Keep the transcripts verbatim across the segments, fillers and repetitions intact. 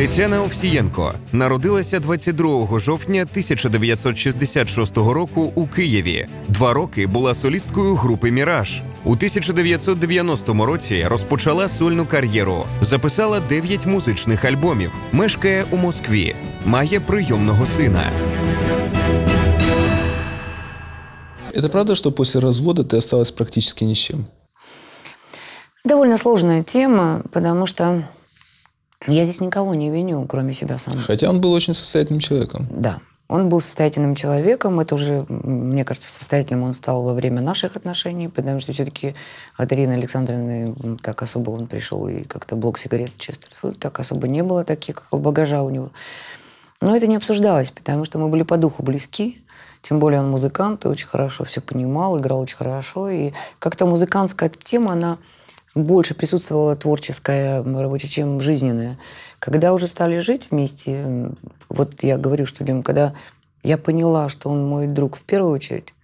Тетяна Овсієнко народилася двадцять другого жовтня тисяча дев'ятсот шістдесят шостого року у Києві. Два роки була солісткою групи «Міраж». У тисяча дев'ятсот дев'яностому році розпочала сольну кар'єру, записала дев'ять музичних альбомів, мешкає у Москві, має прийомного сина. Это правда, что после развода ты осталась практически ни с чем? Довольно сложная тема, потому что я здесь никого не виню, кроме себя самой. Хотя он был очень состоятельным человеком. Да, он был состоятельным человеком. Это уже, мне кажется, состоятельным он стал во время наших отношений, потому что все-таки от Ирины Александровны так особо он пришел, и как-то блок сигарет Честерфилд так особо не было, таких багажа у него. Но это не обсуждалось, потому что мы были по духу близки. Тем более он музыкант, и очень хорошо все понимал, играл очень хорошо. И как-то музыкантская тема, она больше присутствовала творческая, рабочая, чем жизненная. Когда уже стали жить вместе, вот я говорю, что людям, когда я поняла, что он мой друг в первую очередь,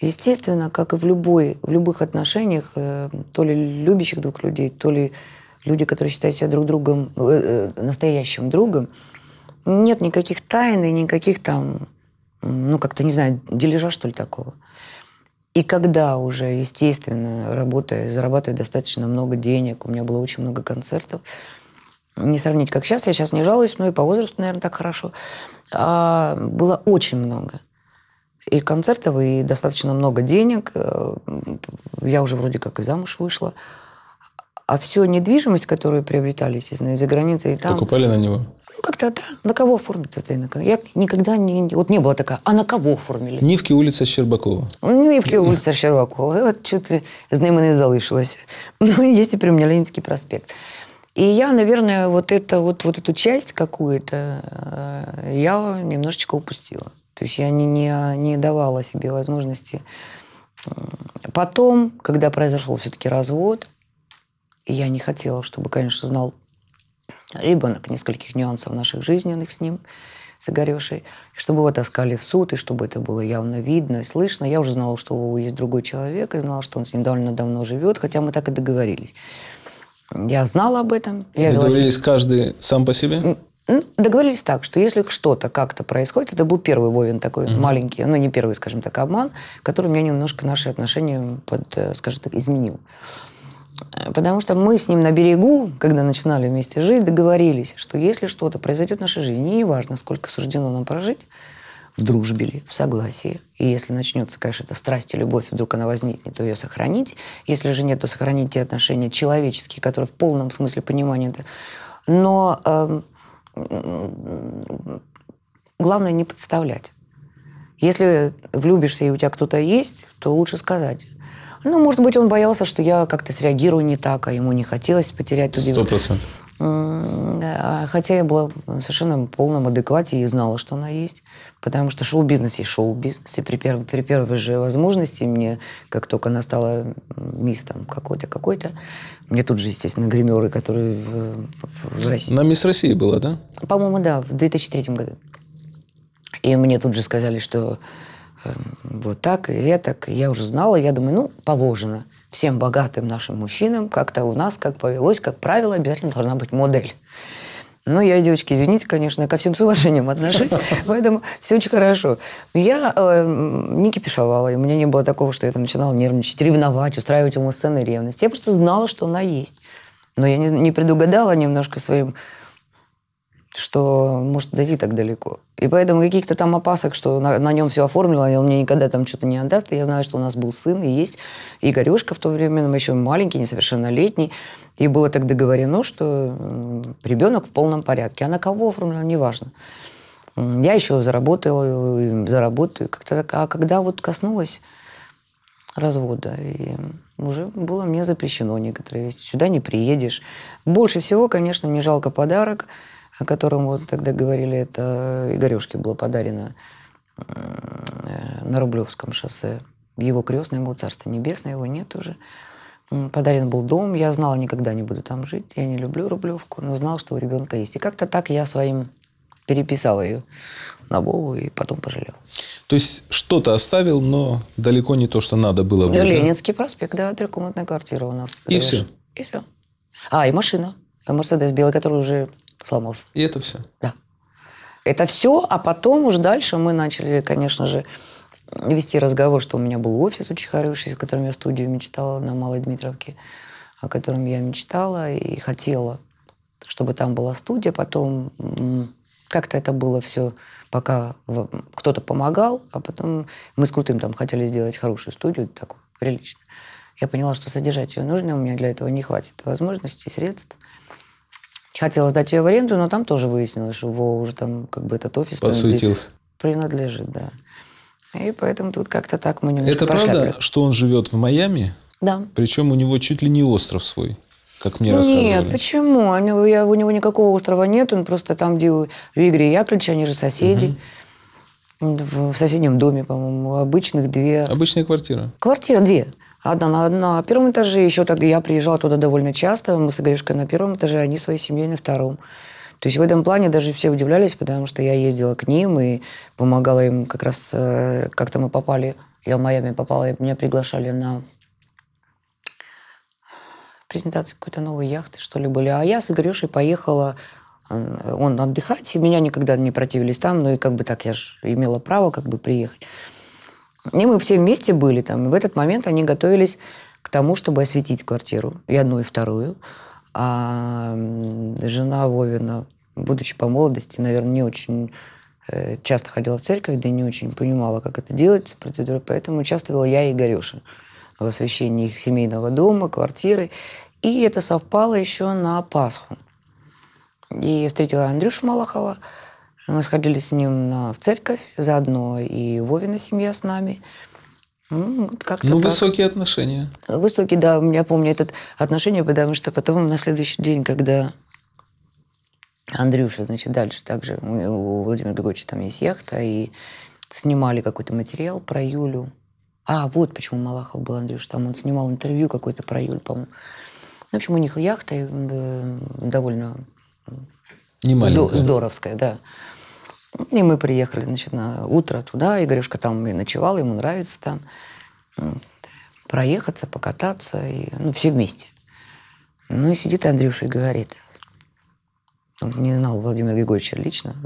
естественно, как и в, любой, в любых отношениях, то ли любящих двух людей, то ли люди, которые считают себя друг другом, настоящим другом, нет никаких тайн и никаких там... ну, как-то, не знаю, дележа, что ли, такого. И когда уже, естественно, работая, зарабатывая достаточно много денег, у меня было очень много концертов, не сравнить, как сейчас, я сейчас не жалуюсь, но и по возрасту, наверное, так хорошо, а было очень много. И концертов, и достаточно много денег, я уже вроде как и замуж вышла, а всю недвижимость, которую приобретали, естественно, из-за границы и там... Покупали на него? Ну, как-то, да. На кого оформиться ты? Я никогда не... Вот не было такая, а на кого оформили? Нивки, улица Щербакова. Нивки, улица Щербакова. Вот что-то с ним и залишилось. Ну, есть теперь у меня Ленинский проспект. И я, наверное, вот, это, вот, вот эту часть какую-то я немножечко упустила. То есть я не, не, не давала себе возможности. Потом, когда произошел все-таки развод, и я не хотела, чтобы, конечно, знал ребенок нескольких нюансов наших жизненных с ним, с Игорешей, чтобы его таскали в суд, и чтобы это было явно видно и слышно. Я уже знала, что у есть другой человек, и знала, что он с ним довольно давно живет, хотя мы так и договорились. Я знала об этом. Я договорились себя... каждый сам по себе? Договорились так, что если что-то как-то происходит, это был первый Вовин такой угу. маленький, ну не первый, скажем так, обман, который меня немножко наши отношения, под, скажем так, изменил. Потому что мы с ним на берегу, когда начинали вместе жить, договорились, что если что-то произойдет в нашей жизни, неважно, сколько суждено нам прожить, в дружбе ли, в согласии, и если начнется, конечно, эта страсть и любовь, вдруг она возникнет, то ее сохранить. Если же нет, то сохранить те отношения человеческие, которые в полном смысле понимания. Но э, главное не подставлять. Если влюбишься и у тебя кто-то есть, то лучше сказать. Ну, может быть, он боялся, что я как-то среагирую не так, а ему не хотелось потерять... Сто процентов. Хотя я была совершенно в полном адеквате и знала, что она есть. Потому что шоу-бизнес есть шоу-бизнес. И при, пер при первой же возможности мне, как только она стала мисс там какой-то, какой-то, мне тут же, естественно, гримеры, которые в, в, в России... Она мисс России была, да? По-моему, да, в две тысячи третьем году. И мне тут же сказали, что... вот так и это, я уже знала, я думаю, ну, положено. Всем богатым нашим мужчинам как-то у нас, как повелось, как правило, обязательно должна быть модель. Но я, девочки, извините, конечно, ко всем с уважением отношусь, поэтому все очень хорошо. Я не кипишовала, и у меня не было такого, что я там начинала нервничать, ревновать, устраивать ему сцены ревности. Я просто знала, что она есть. Но я не предугадала немножко своим... что может зайти так далеко. И поэтому каких-то там опасок, что на, на нем все оформило, и он мне никогда там что-то не отдаст. И я знаю, что у нас был сын, и есть Игорешка в то время, но еще маленький, несовершеннолетний. И было так договорено, что ребенок в полном порядке. А на кого оформлено, неважно. Я еще заработала, заработаю. Как-то так. А когда вот коснулась развода, и уже было мне запрещено некоторые вещи. Сюда не приедешь. Больше всего, конечно, мне жалко подарок, о котором вот тогда говорили, это Игорешке было подарено на Рублевском шоссе. Его крестное, его царство небесное, его нет уже. Подарен был дом, я знала, никогда не буду там жить, я не люблю Рублевку, но знала, что у ребенка есть. И как-то так я своим переписала ее на Вову и потом пожалела. То есть что-то оставил, но далеко не то, что надо было. Быть, Ленинский да? проспект, да, трехкомнатная квартира у нас. И все? И все. А, и машина. Мерседес белый, который уже сломался. И это все? Да. Это все, а потом уже дальше мы начали, конечно же, вести разговор, что у меня был офис очень хороший, о котором я студию мечтала на Малой Дмитровке, о котором я мечтала и хотела, чтобы там была студия. Потом как-то это было все, пока кто-то помогал, а потом мы с Крутым там хотели сделать хорошую студию, такую приличную. Я поняла, что содержать ее нужно, у меня для этого не хватит возможностей, средств. Хотела сдать ее в аренду, но там тоже выяснилось, что Вова уже там как бы этот офис принадлежит, принадлежит, да. И поэтому тут как-то так мы немножко это прошляпили. Правда, что он живет в Майами? Да. Причем у него чуть ли не остров свой, как мне рассказывали. Нет, почему? У него, я, у него никакого острова нет, он просто там, где у Игоря Яковлевича, они же соседи. Угу. В соседнем доме, по-моему, обычных две. Обычная квартира? Квартира две. Одна на, на первом этаже, еще так я приезжала туда довольно часто, мы с Игорюшкой на первом этаже, они своей семьей на втором. То есть в этом плане даже все удивлялись, потому что я ездила к ним и помогала им как раз, как-то мы попали, я в Майами попала, и меня приглашали на презентацию какой-то новой яхты, что ли, были. А я с Игорюшей поехала, он отдыхать, и меня никогда не противились там, ну и как бы так я же имела право как бы приехать. И мы все вместе были там. И в этот момент они готовились к тому, чтобы осветить квартиру. И одну, и вторую. А жена Вовина, будучи по молодости, наверное, не очень часто ходила в церковь, да и не очень понимала, как это делается, процедура. Поэтому участвовала я и Игорюша в освящении их семейного дома, квартиры. И это совпало еще на Пасху. И встретила Андрюшу Малахова. Мы сходили с ним на, в церковь, заодно и Вовина семья с нами. Ну, как-то ну высокие отношения. Высокие, да. У меня, помню, это отношение, потому что потом на следующий день, когда Андрюша, значит, дальше также у Владимира Григорьевича там есть яхта, и снимали какой-то материал про Юлю. А, вот почему Малахов был, Андрюша. Там он снимал интервью какое-то про Юлю, по-моему. В общем, у них яхта довольно здоровская, да. И мы приехали, значит, на утро туда. Игорюшка там и ночевал, ему нравится там. Проехаться, покататься, и, ну, все вместе. Ну, и сидит Андрюша и говорит. Он не знал Владимира Григорьевича лично.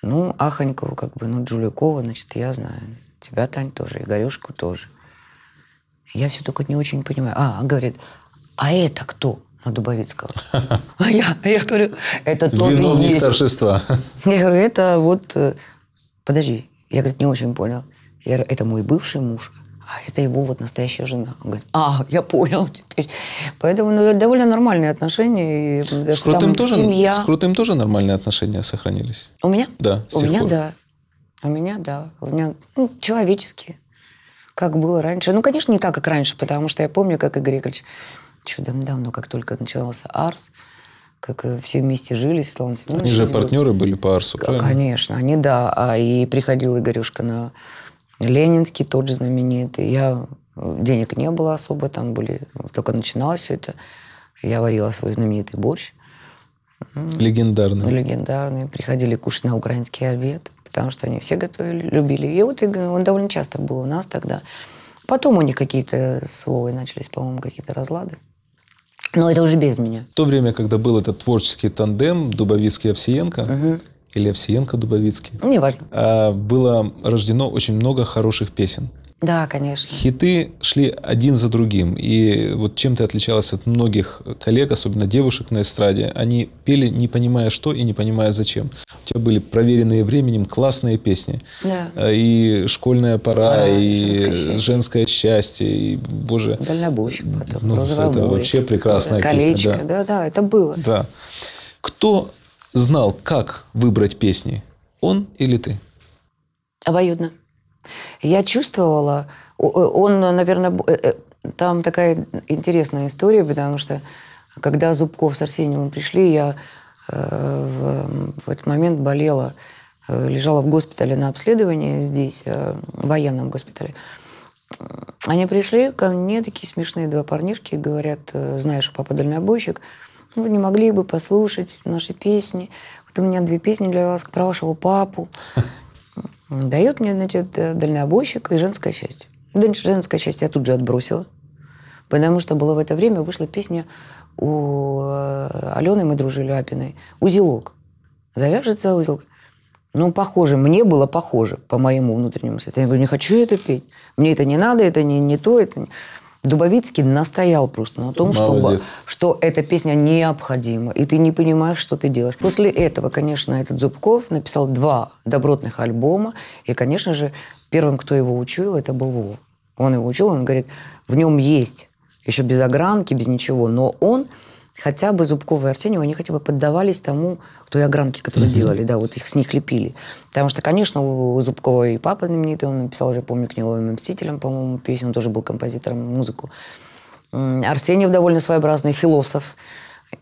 Ну, Аханькова, как бы, ну, Джулякова, значит, я знаю. Тебя, Тань, тоже, Игорюшку тоже. Я все только не очень понимаю. А, говорит, а это кто? На Дубовицкого. А я, я говорю, это тот виновник и есть. Торжества. Я говорю, это вот... Подожди. Я, говорит, не очень понял. Я говорю, это мой бывший муж, а это его вот настоящая жена. Он говорит, а, я понял теперь. Поэтому ну, довольно нормальные отношения. И, с, Крутым тоже, семья. С Крутым тоже нормальные отношения сохранились? У меня? Да. У меня, пор. да. У меня, да. У меня ну, человеческие. Как было раньше. Ну, конечно, не так, как раньше, потому что я помню, как Игорь Яковлевич... Еще давно, как только начался АРС, как все вместе жили, Светлана Семеновна. Они же партнеры были по АРСу, правильно? Конечно, они, да. А и приходил Игорюшка на Ленинский, тот же знаменитый. Я... Денег не было особо, там были... Только начиналось все это. Я варила свой знаменитый борщ. Легендарный. Легендарный. Приходили кушать на украинский обед, потому что они все готовили, любили. И вот он довольно часто был у нас тогда. Потом у них какие-то с Вовой начались, по-моему, какие-то разлады. Но это уже без меня. В то время, когда был этот творческий тандем Дубовицкий-Овсиенко, угу. или Овсиенко-Дубовицкий, не важно. Было рождено очень много хороших песен. Да, конечно. Хиты шли один за другим. И вот чем ты отличалась от многих коллег, особенно девушек на эстраде, они пели, не понимая что и не понимая зачем. У тебя были проверенные временем классные песни. Да. И «Школьная пора», а, и «Женское, женское счастье», и, боже... «Дальнобойщик» потом, ну, «Розовая это бурик, вообще прекрасная «Колечко», песня. Да. да, да, это было. Да. Кто знал, как выбрать песни? Он или ты? Обоюдно. Я чувствовала, он, наверное, там такая интересная история, потому что когда Зубков с Арсеньевым пришли, я в этот момент болела, лежала в госпитале на обследовании здесь, в военном госпитале. Они пришли ко мне, такие смешные два парнишки, говорят, знаешь, папа дальнобойщик, вы не могли бы послушать наши песни? Вот у меня две песни для вас про вашего папу. Дает мне, значит, «Дальнобойщик» и «Женское счастье». «Женское счастье» я тут же отбросила, Потому что было в это время, вышла песня у Алены, мы дружили, Апиной, «Узелок». Завяжется узелок. Ну, похоже, мне было похоже по моему внутреннему свету. Я говорю, не хочу это петь. Мне это не надо, это не, не то, это не... Дубовицкий настоял просто на том, что, что эта песня необходима, и ты не понимаешь, что ты делаешь. После этого, конечно, этот Зубков написал два добротных альбома, и, конечно же, первым, кто его учуял, это был Вова. Он его учил, он говорит, в нем есть, еще без огранки, без ничего, но он, хотя бы Зубков и Арсеньев, они хотя бы поддавались тому, той огранке, которую угу. делали, да, вот их с них лепили. Потому что, конечно, у Зубкова и папа знаменитый, он написал, я помню, к «Неуловимым мстителям», по-моему, песню, он тоже был композитором, музыку. Арсеньев довольно своеобразный, философ.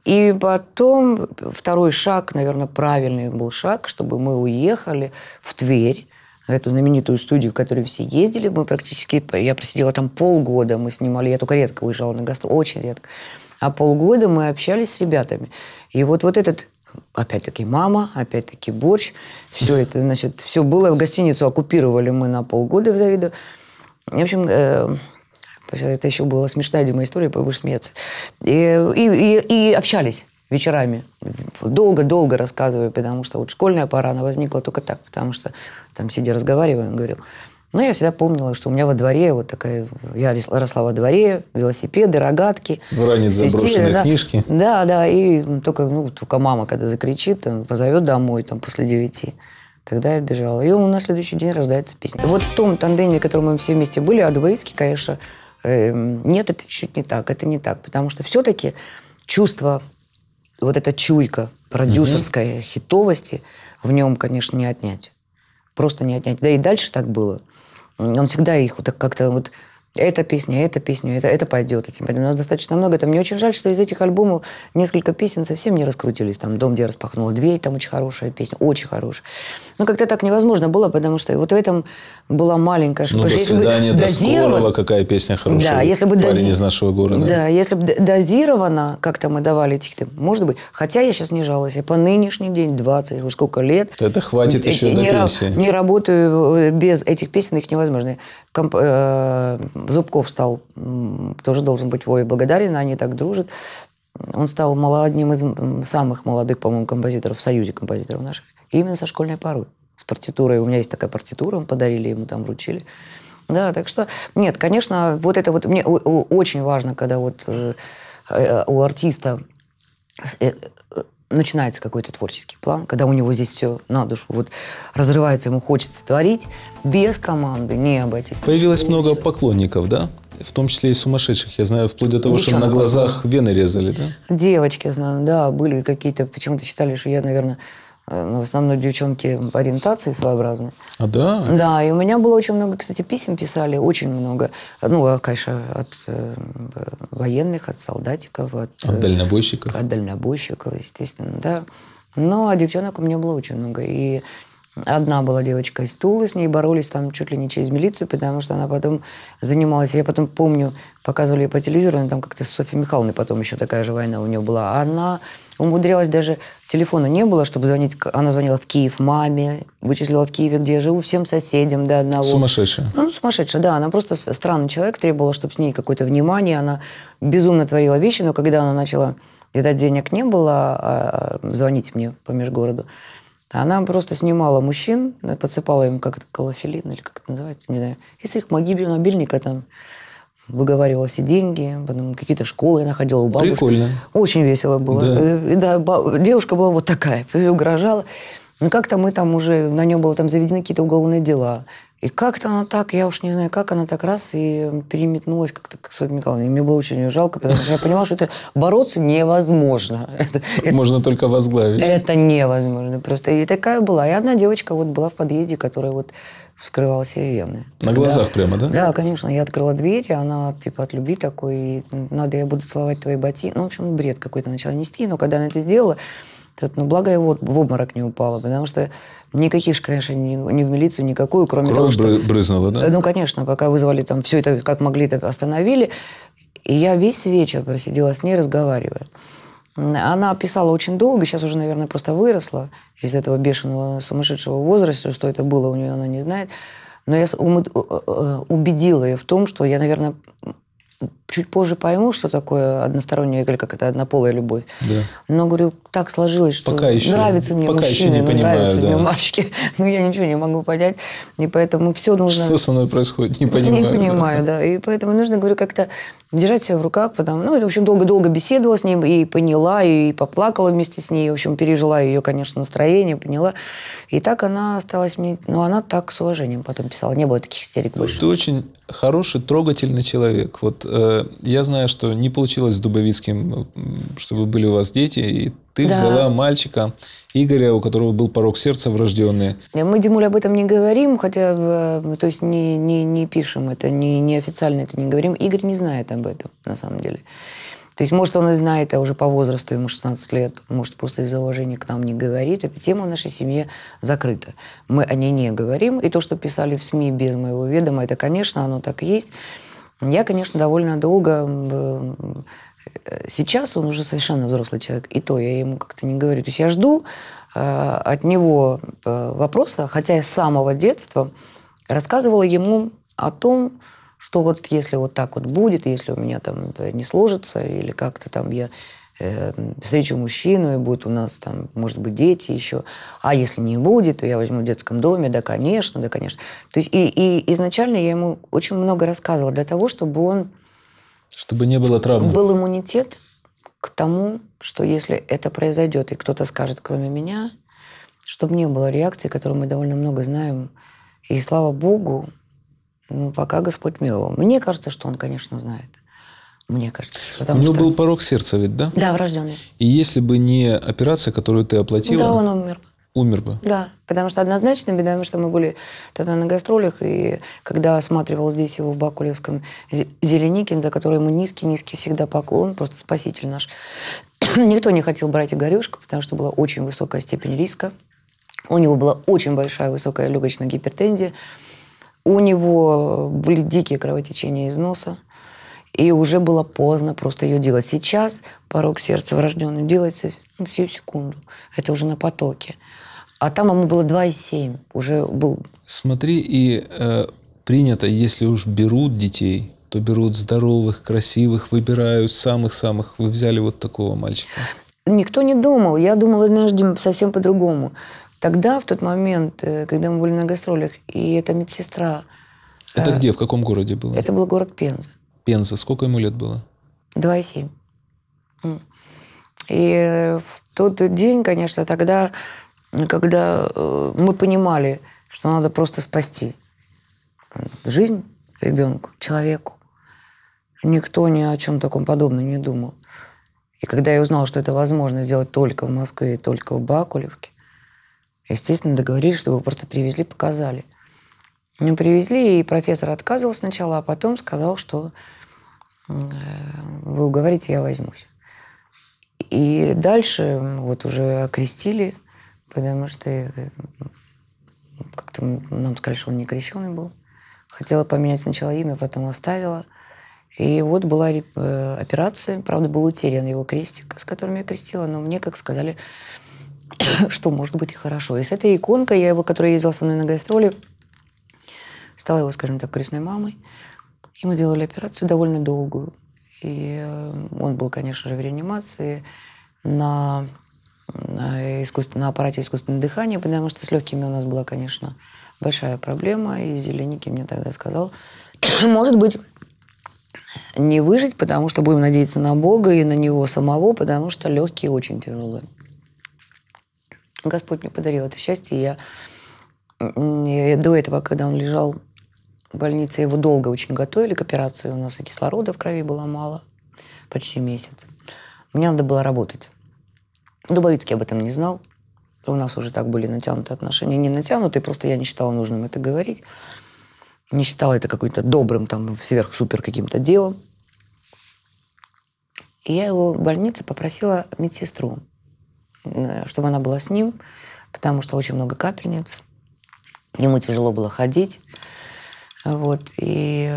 И потом второй шаг, наверное, правильный был шаг, чтобы мы уехали в Тверь, эту знаменитую студию, в которую все ездили. Мы практически, я просидела там полгода, мы снимали, я только редко уезжала на гастро, очень редко. А полгода мы общались с ребятами. И вот, вот этот, опять-таки, мама, опять-таки, борщ. Все это, значит, все было. В гостиницу оккупировали мы на полгода в Завидово. В общем, э, это еще была смешная, Дима, история, будешь смеяться. И, и, и, и общались вечерами. Долго-долго рассказываю, потому что вот школьная пора, она возникла только так, потому что там, сидя, разговариваем, говорил. Но я всегда помнила, что у меня во дворе вот такая... Я росла во дворе, велосипеды, рогатки. Ранее заброшенные да, книжки. Да, да. И только, ну, только мама, когда закричит, там, позовет домой там, после девяти. Тогда я бежала. И на следующий день рождается песня. Вот в том тандеме, в котором мы все вместе были, а Дубовицкий, конечно, э, нет, это чуть не так, это не так. Потому что все-таки чувство, вот эта чуйка продюсерской mm-hmm. хитовости в нем, конечно, не отнять. Просто не отнять. Да и дальше так было. Он всегда их вот как-то вот эта песня, эта песня, это, это пойдет. У нас достаточно много. Там мне очень жаль, что из этих альбомов несколько песен совсем не раскрутились. Там «Дом, где я распахнула дверь», там очень хорошая песня, очень хорошая. Но как-то так невозможно было, потому что вот в этом была маленькая ошибка. Ну, «До свидания», «До скорого», какая песня хорошая. Да, если бы парень дози... из нашего города. Да, если бы дозировано как-то мы давали этих, может быть. Хотя я сейчас не жалуюсь. Я по нынешний день, двадцать, уже сколько лет. Это хватит еще до пенсии. Не работаю без этих песен, их невозможно. Комп... Зубков стал, тоже должен быть Вове благодарен, они так дружат. Он стал одним из самых молодых, по-моему, композиторов в Союзе композиторов наших. И именно со школьной поры. С партитурой. У меня есть такая партитура, мы подарили ему, там вручили. Да, так что, нет, конечно, вот это вот, мне очень важно, когда вот у артиста начинается какой-то творческий план, когда у него здесь все на душу вот разрывается, ему хочется творить, без команды не обойтись. Появилось не много поклонников, да? В том числе и сумасшедших. Я знаю, вплоть до того, девчонок, что на глазах вены резали, да? Девочки, я знаю, да, были какие-то, почему-то считали, что я, наверное, в основном девчонки по ориентации своеобразные. А да? Да, и у меня было очень много, кстати, писем писали, очень много. Ну, конечно, от э, военных, от солдатиков. От, от дальнобойщиков. От дальнобойщиков, естественно, да. Но девчонок у меня было очень много. И одна была девочка из Тулы, с ней боролись там чуть ли не через милицию, потому что она потом занималась. Я потом помню, показывали ее по телевизору, она там как-то с Софьей Михайловной потом еще такая же война у нее была. Она... умудрялась, даже телефона не было, чтобы звонить. Она звонила в Киев маме, вычислила в Киеве, где я живу, всем соседям до одного. Сумасшедшая. Ну, сумасшедшая, да. Она просто странный человек, требовала, чтобы с ней какое-то внимание. Она безумно творила вещи, но когда она начала, когда денег не было, а звонить мне по межгороду, она просто снимала мужчин, подсыпала им как-то колофилин, или как это называется, не знаю, из их мобильника там. Выговаривала все деньги, потом какие-то школы я находила у бабушки. Прикольно. Очень весело было. Да. Да, баб... Девушка была вот такая, угрожала. Но как-то мы там уже, на нее было там заведены какие-то уголовные дела. И как-то она так, я уж не знаю, как она так раз и переметнулась как-то к Софье Михайловне. И мне было очень ее жалко, потому что я понимала, что это бороться невозможно. Можно только возглавить. Это невозможно просто. И такая была. И одна девочка вот была в подъезде, которая вот вскрывала себе вены. На глазах прямо, да? Да, конечно. Я открыла дверь, и она типа от любви такой, надо я буду целовать твои ботинки. Ну, в общем, бред какой-то начала нести. Но когда она это сделала... Ну, благо я вот в обморок не упала, потому что никаких, конечно, ни, ни в милицию, никакую, кроме Кровь того, что... Кровь брызнула, да? Ну, конечно, пока вызвали там все это, как могли, это остановили. И я весь вечер просидела с ней, разговаривая. Она писала очень долго, сейчас уже, наверное, просто выросла из этого бешеного, сумасшедшего возраста, что это было у нее, она не знает. Но я убедила ее в том, что я, наверное... чуть позже пойму, что такое односторонняя или как это однополая любовь. Да. Но, говорю, так сложилось, что пока нравится еще, мне пока мужчина, не нравятся да. мне мальчики. Ну, я ничего не могу понять. И поэтому все нужно... Что со мной происходит, не понимаю. Не понимаю, да. да. И поэтому нужно, говорю, как-то держать себя в руках. Потому... Ну, в общем, долго-долго беседовала с ним и поняла, и поплакала вместе с ней. В общем, пережила ее, конечно, настроение, поняла. И так она осталась... мне... Ну, она так с уважением потом писала. Не было таких истерик больше. Ты очень хороший, трогательный человек. Вот... Я знаю, что не получилось с Дубовицким, чтобы были у вас дети, и ты да. взяла мальчика Игоря, у которого был порок сердца врожденный. Мы, Димуль, об этом не говорим, хотя, то есть не, не, не пишем это, не, не официально это не говорим. Игорь не знает об этом, на самом деле. То есть, может, он и знает, а уже по возрасту ему шестнадцать лет, может, просто из-за уважения к нам не говорит. Эта тема в нашей семье закрыта. Мы о ней не говорим, и то, что писали в СМИ без моего ведома, это, конечно, оно так и есть. Я, конечно, довольно долго... Сейчас он уже совершенно взрослый человек, и то я ему как-то не говорю. То есть я жду от него вопроса, хотя я с самого детства рассказывала ему о том, что вот если вот так вот будет, если у меня там не сложится, или как-то там я встречу мужчину, и будут у нас там, может быть, дети еще. А если не будет, то я возьму в детском доме. Да, конечно, да, конечно. То есть и, и изначально я ему очень много рассказывала для того, чтобы он... Чтобы не было травм. Был иммунитет к тому, что если это произойдет, и кто-то скажет, кроме меня, чтобы не было реакции, которую мы довольно много знаем. И слава Богу, ну, пока Господь миловал. Мне кажется, что он, конечно, знает. Мне кажется. У него что... был порок сердца ведь, да? Да, врожденный. И если бы не операция, которую ты оплатила... Да, он умер бы. Умер бы? Да, потому что однозначно, потому что мы были тогда на гастролях, и когда осматривал здесь его в Бакулевском Зеленикин, за который ему низкий-низкий всегда поклон, просто спаситель наш. Никто не хотел брать Игорюшку, потому что была очень высокая степень риска. У него была очень большая высокая легочная гипертензия. У него были дикие кровотечения из носа. И уже было поздно просто ее делать. Сейчас порок сердца врожденный делается ну, всю секунду. Это уже на потоке. А там ему было два и семь. Уже был... Смотри, и э, принято, если уж берут детей, то берут здоровых, красивых, выбирают самых-самых. Вы взяли вот такого мальчика. Никто не думал. Я думала, однажды совсем по-другому. Тогда, в тот момент, когда мы были на гастролях, и эта медсестра... Это э, где? В каком городе было? Это был город Пенза. Пенза. Сколько ему лет было? два и семь. И в тот день, конечно, тогда, когда мы понимали, что надо просто спасти жизнь ребенку, человеку, никто ни о чем таком подобном не думал. И когда я узнала, что это возможно сделать только в Москве и только в Бакулевке, естественно, договорились, чтобы его просто привезли, показали. Меня привезли, и профессор отказывал сначала, а потом сказал, что вы уговорите, я возьмусь. И дальше вот уже окрестили, потому что как-то нам сказали, что он не крещеный был. Хотела поменять сначала имя, потом оставила. И вот была операция, правда, был утерян его крестик, с которым я крестила, но мне, как сказали, что может быть и хорошо. И с этой иконкой, я его, которая ездила со мной на гастроли, стала его, скажем так, крестной мамой. И мы делали операцию довольно долгую. И он был, конечно же, в реанимации на, на, искусстве, на аппарате искусственного дыхания, потому что с легкими у нас была, конечно, большая проблема. И Зеленики мне тогда сказал, может быть, не выжить, потому что будем надеяться на Бога и на него самого, потому что легкие очень тяжелые. Господь мне подарил это счастье, и я... И до этого, когда он лежал в больнице, его долго очень готовили к операции. У нас и кислорода в крови было мало, почти месяц. Мне надо было работать. Дубовицкий об этом не знал. У нас уже так были натянуты отношения. Не натянуты, просто я не считала нужным это говорить. Не считала это каким-то добрым, там, сверх-супер каким-то делом. И я его в больнице попросила медсестру, чтобы она была с ним, потому что очень много капельниц. Ему тяжело было ходить. Вот. И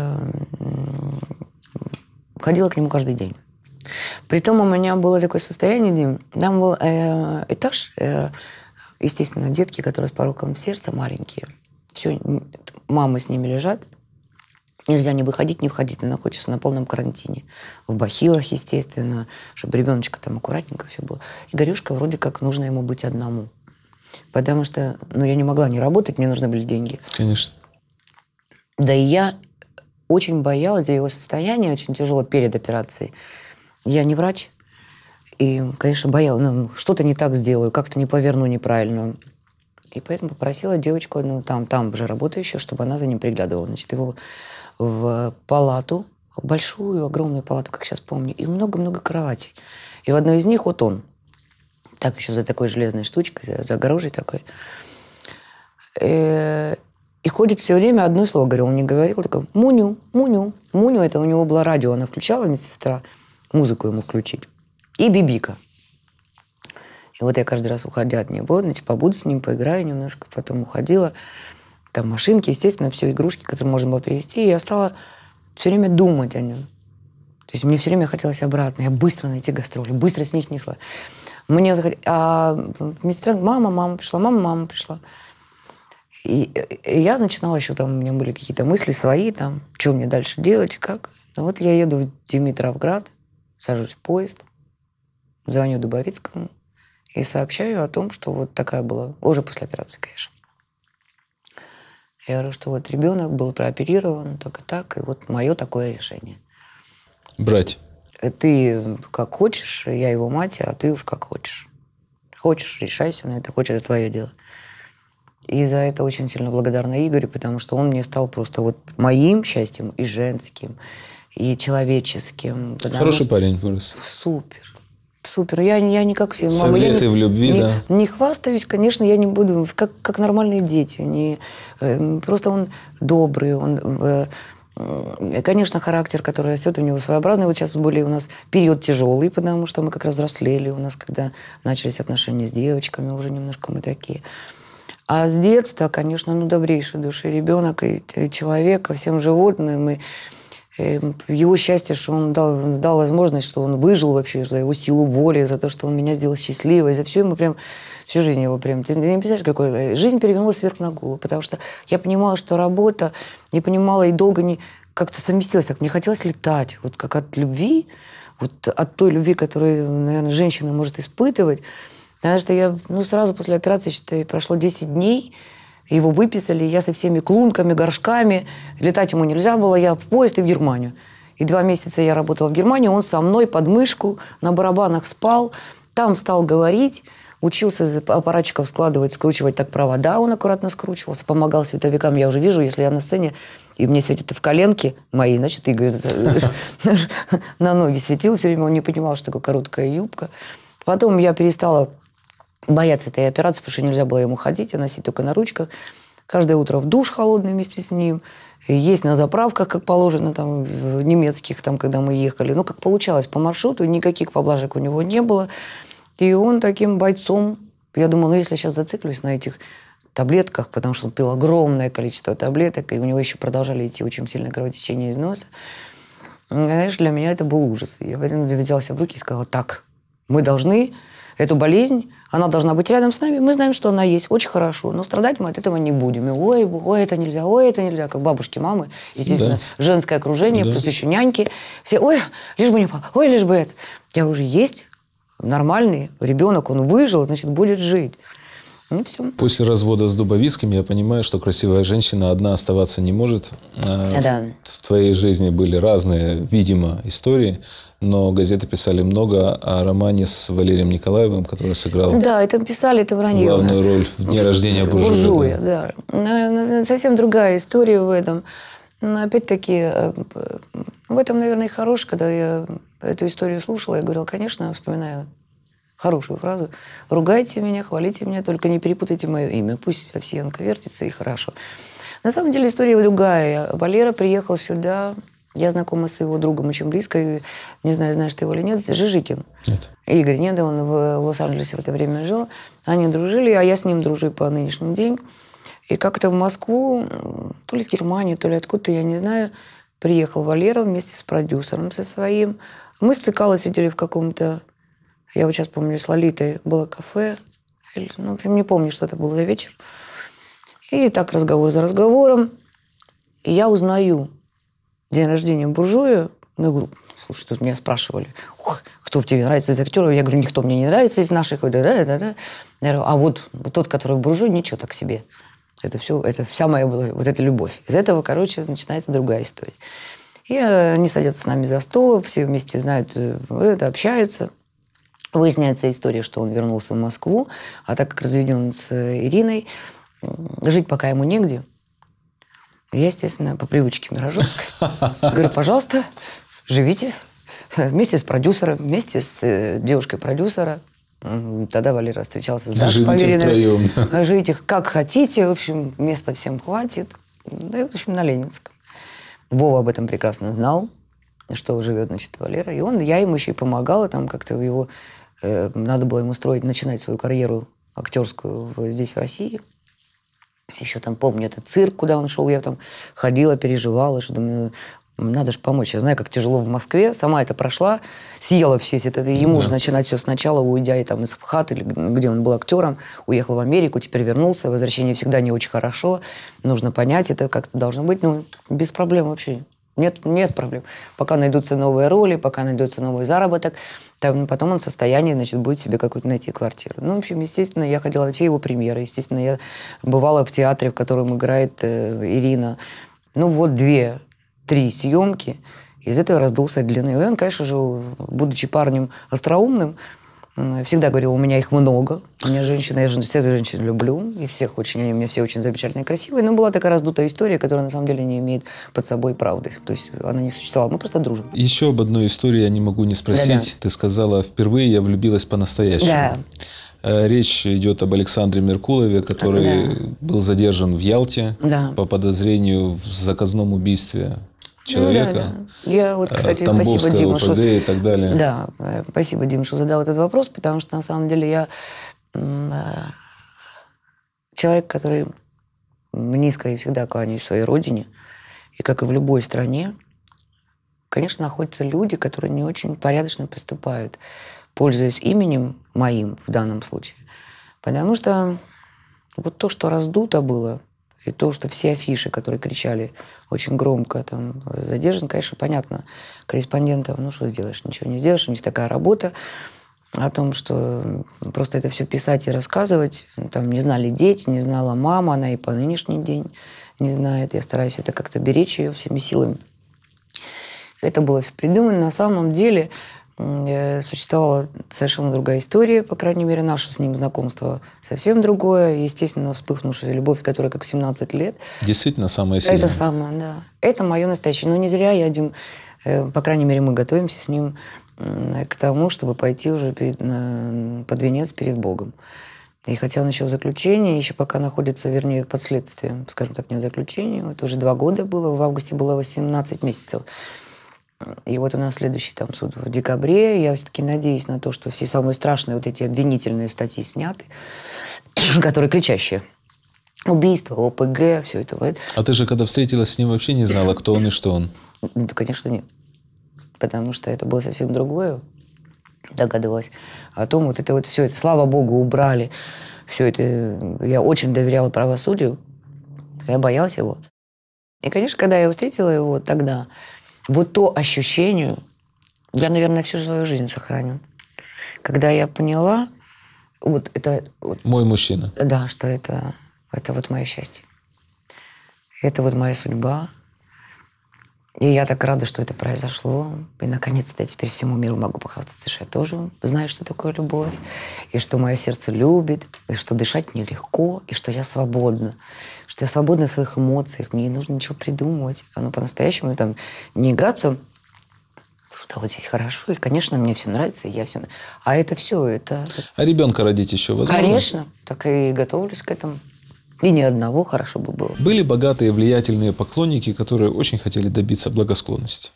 ходила к нему каждый день. Притом у меня было такое состояние, Дим, там был э, этаж, э, естественно, детки, которые с пороком сердца маленькие. Все, мамы с ними лежат. Нельзя ни выходить, ни входить. Она находится на полном карантине. В бахилах, естественно, чтобы ребеночка там аккуратненько все было. Игорюшка вроде как нужно ему быть одному. Потому что, ну, я не могла не работать, мне нужны были деньги. Конечно. Да и я очень боялась за его состояние, очень тяжело перед операцией. Я не врач. И, конечно, боялась, ну, что-то не так сделаю, как-то не поверну неправильно. И поэтому попросила девочку, ну, там, там же работающую, чтобы она за ним приглядывала. Значит, его в палату, в большую, огромную палату, как сейчас помню, и много-много кроватей. И в одной из них вот он. Так еще за такой железной штучкой, за огорожей такой. И, и ходит все время одно слово, говорил, он не говорил, такой «Муню, Муню». Муню, это у него было радио, она включала, медсестра, музыку ему включить. И бибика. И вот я каждый раз, уходя от него, значит, побуду с ним, поиграю немножко, потом уходила. Там машинки, естественно, все игрушки, которые можно было привезти. И я стала все время думать о нем. То есть мне все время хотелось обратно. Я быстро найти гастроли, быстро с них несла. Мне захотелось... А медсестра говорит, мама, мама пришла, мама, мама пришла. И, и я начинала еще там, у меня были какие-то мысли свои, там, что мне дальше делать, как. Ну вот я еду в Димитровград, сажусь в поезд, звоню Дубовицкому и сообщаю о том, что вот такая была, уже после операции, конечно. Я говорю, что вот ребенок был прооперирован, так и так, и вот мое такое решение. Брать. Ты как хочешь, я его мать, а ты уж как хочешь. Хочешь, решайся на это, хочешь, это твое дело. И за это очень сильно благодарна Игорю, потому что он мне стал просто вот моим счастьем и женским, и человеческим. Хороший что... парень вырос. Супер. Супер. Я, я не как все мамы. Я не, в любви, не, да. не хвастаюсь, конечно, я не буду, как, как нормальные дети. Не, э, просто он добрый, он... Э, э, конечно, характер, который растет, у него своеобразный. Вот сейчас были у нас период тяжелый, потому что мы как раз взрослели, у нас когда начались отношения с девочками, уже немножко мы такие. А с детства, конечно, ну, добрейший души ребенок, и, и человека, всем животным, и... Его счастье, что он дал, дал возможность, что он выжил вообще, за его силу воли, за то, что он меня сделал счастливой, за всю ему прям, всю жизнь его прям... Ты не представляешь, какой... Жизнь перевернулась сверх на голову, потому что я понимала, что работа, не понимала и долго не... Как-то совместилась так. Мне хотелось летать, вот как от любви, вот от той любви, которую, наверное, женщина может испытывать. Потому что я, ну, сразу после операции, считай, прошло десять дней, его выписали, я со всеми клунками, горшками. Летать ему нельзя было, я в поезд и в Германию. И два месяца я работала в Германии, он со мной под мышку на барабанах спал, там стал говорить, учился аппаратчиков складывать, скручивать так провода, он аккуратно скручивался, помогал световикам, я уже вижу, если я на сцене, и мне светит в коленки мои, значит, Игорь на ноги светил, все время он не понимал, что такое короткая юбка. Потом я перестала... бояться этой операции, потому что нельзя было ему ходить, а носить только на ручках. Каждое утро в душ холодный вместе с ним. Есть на заправках, как положено, там, в немецких, там, когда мы ехали. Ну, как получалось по маршруту, никаких поблажек у него не было. И он таким бойцом... Я думаю, ну, если я сейчас зациклюсь на этих таблетках, потому что он пил огромное количество таблеток, и у него еще продолжали идти очень сильное кровотечение из носа, конечно, для меня это был ужас. Я поэтому взяла себя в руки и сказала, так, мы должны... Эту болезнь, она должна быть рядом с нами. Мы знаем, что она есть. Очень хорошо. Но страдать мы от этого не будем. И ой, ой, это нельзя, ой, это нельзя. Как бабушки, мамы. Естественно, да. Женское окружение, да. Плюс еще няньки. Все, ой, лишь бы не пал, ой, лишь бы это. Я уже есть нормальный ребенок, он выжил, значит, будет жить. Ну, все. После развода с Дубовицким я понимаю, что красивая женщина одна оставаться не может. Да. В твоей жизни были разные, видимо, истории. Но газеты писали много о романе с Валерием Николаевым, который сыграл... Да, это писали, это вранье. Главную роль в дне рождения буржуя. Буржуя, да. Совсем другая история в этом. Но опять-таки, в этом, наверное, и хорош, когда я эту историю слушала, я говорила, конечно, вспоминаю хорошую фразу. Ругайте меня, хвалите меня, только не перепутайте мое имя. Пусть Овсиенко вертится, и хорошо. На самом деле история другая. Валера приехал сюда... Я знакома с его другом очень близко, не знаю, знаешь ты его или нет, Жижикин. Нет. Игорь, нет, он в Лос-Анджелесе в это время жил. Они дружили, а я с ним дружу по нынешний день. И как-то в Москву, то ли с Германии, то ли откуда-то, я не знаю, приехал Валера вместе с продюсером со своим. Мы стыкались, сидели в каком-то, я вот сейчас помню, с Лолитой было кафе, или, ну, прям не помню, что это было за вечер. И так разговор за разговором. И я узнаю день рождения буржуя. Ну, я говорю, слушай, тут меня спрашивали, кто тебе нравится из актеров? Я говорю, никто мне не нравится из наших. Да, да, да, да. Я говорю, а вот, вот тот, который буржуй, ничего так себе. Это все, это вся моя была, вот эта любовь. Из этого, короче, начинается другая история. И они садятся с нами за стол, все вместе знают, это, общаются. Выясняется история, что он вернулся в Москву, а так как разведен с Ириной, жить пока ему негде. Я, естественно, по привычке миражовской. Говорю, пожалуйста, живите вместе с продюсером, вместе с девушкой продюсера. Тогда Валера встречался с Дашей Повериной. Да. Живите как хотите, в общем, места всем хватит. Да и, в общем, на Ленинском. Вова об этом прекрасно знал, что живет, значит, Валера. И он, я ему еще и помогала, там как-то его, э, надо было ему строить, начинать свою карьеру актерскую в, здесь, в России. Еще там помню этот цирк, куда он шел, я там ходила, переживала, что думаю, надо же помочь. Я знаю, как тяжело в Москве, сама это прошла, съела все эти, это, ему да. же начинать все сначала, уйдя и там из ФХАТ, или где он был актером, уехал в Америку, теперь вернулся, возвращение всегда не очень хорошо, нужно понять, это как-то должно быть, ну, без проблем вообще. Нет, нет проблем. Пока найдутся новые роли, пока найдется новый заработок, там, потом он в состоянии, значит, будет себе какую-то найти квартиру. Ну, в общем, естественно, я ходила на все его премьеры. Естественно, я бывала в театре, в котором играет э, Ирина. Ну, вот две-три съемки. Из этого раздулся длины. И он, конечно же, будучи парнем остроумным, всегда говорил, у меня их много. У меня женщины, я всех женщин люблю. И всех очень, они у меня все очень замечательные, красивые. Но была такая раздутая история, которая на самом деле не имеет под собой правды. То есть она не существовала, мы просто дружим. Еще об одной истории я не могу не спросить. Да-да. Ты сказала, впервые я влюбилась по-настоящему. Да. Речь идет об Александре Меркулове, который да. был задержан в Ялте да. по подозрению в заказном убийстве человека, ну, да, да. Я вот, кстати, Тамбовская спасибо, Дима, ОПГ что... и так далее. Да, спасибо, Дима, что задал этот вопрос, потому что, на самом деле, я человек, который низко и всегда кланяюсь своей родине, и, как и в любой стране, конечно, находятся люди, которые не очень порядочно поступают, пользуясь именем моим в данном случае. Потому что вот то, что раздуто было, и то, что все афиши, которые кричали очень громко, там, задержан, конечно, понятно, корреспондентам, ну, что сделаешь, ничего не сделаешь, у них такая работа о том, что просто это все писать и рассказывать, там, не знали дети, не знала мама, она и по нынешний день не знает, я стараюсь это как-то беречь ее всеми силами. Это было все придумано, на самом деле существовала совершенно другая история, по крайней мере, наше с ним знакомство совсем другое. Естественно, вспыхнувшая любовь, которая как в семнадцать лет. Действительно, самое сильное. Это самое, да. Это мое настоящее. Но не зря я, Дим, по крайней мере, мы готовимся с ним к тому, чтобы пойти уже перед, на, под венец перед Богом. И хотя он еще в заключении, еще пока находится, вернее, под следствием, скажем так, не в заключении. Вот уже два года было, в августе было восемнадцать месяцев. И вот у нас следующий там суд в декабре. Я все-таки надеюсь на то, что все самые страшные вот эти обвинительные статьи сняты, которые кричащие. Убийство, ОПГ, все это. А ты же, когда встретилась с ним, вообще не знала, кто он и что он? Да, конечно, нет. Потому что это было совсем другое. Догадывалась о том, вот это вот все это, слава богу, убрали. Все это. Я очень доверяла правосудию. Я боялась его. И, конечно, когда я встретила его тогда... Вот то ощущение я, наверное, всю свою жизнь сохраню. Когда я поняла, вот это... Вот, мой мужчина. Да, что это, это вот мое счастье. Это вот моя судьба. И я так рада, что это произошло. И, наконец-то, я теперь всему миру могу похвастаться, что я тоже знаю, что такое любовь. И что мое сердце любит. И что дышать мне легко. И что я свободна. Что я свободна в своих эмоциях. Мне не нужно ничего придумывать. Оно по-настоящему там не играться. Что-то вот здесь хорошо. И, конечно, мне все нравится. И я все... А это все, это... А ребенка родить еще возможно? Конечно. Так и готовлюсь к этому. И ни одного хорошо бы было. Были богатые, влиятельные поклонники, которые очень хотели добиться благосклонности?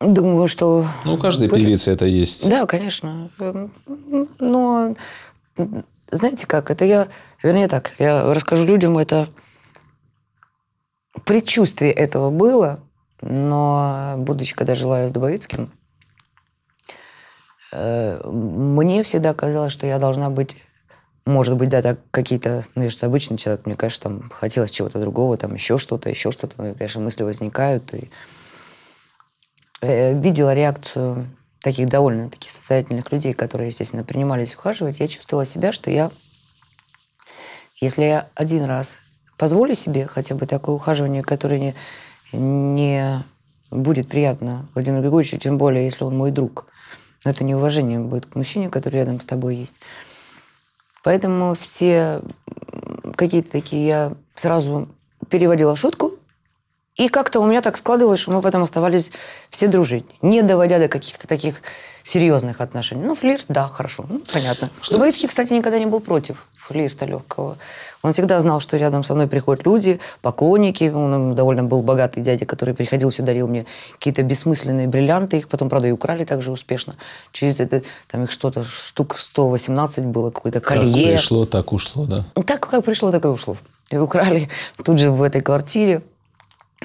Думаю, что... Ну, у каждой были... певицы это есть. Да, конечно. Но, знаете как, это я... Вернее так, я расскажу людям, это... Предчувствие этого было, но, будучи, когда жила я с Дубовицким, мне всегда казалось, что я должна быть... Может быть, да, так какие-то, ну, я же обычный человек, мне, конечно, там хотелось чего-то другого, там еще что-то, еще что-то, ну, конечно, мысли возникают. И... Видела реакцию таких довольно-таки состоятельных людей, которые, естественно, принимались ухаживать. Я чувствовала себя, что я, если я один раз позволю себе хотя бы такое ухаживание, которое не, не будет приятно Владимиру Григорьевичу, тем более, если он мой друг, но это неуважение будет к мужчине, который рядом с тобой есть. Поэтому все какие-то такие я сразу переводила в шутку. И как-то у меня так складывалось, что мы потом оставались все дружить, не доводя до каких-то таких серьезных отношений. Ну, флирт, да, хорошо, ну, понятно. Дубовицкий, кстати, никогда не был против флирта легкого. Он всегда знал, что рядом со мной приходят люди, поклонники. Он довольно был богатый дядя, который приходил сюда, дарил мне какие-то бессмысленные бриллианты. Их потом, правда, и украли также успешно. Через это, там их что-то, штук сто восемнадцать было, какое-то колье. Как пришло, так ушло, да? Так, как пришло, так и ушло. И украли тут же в этой квартире.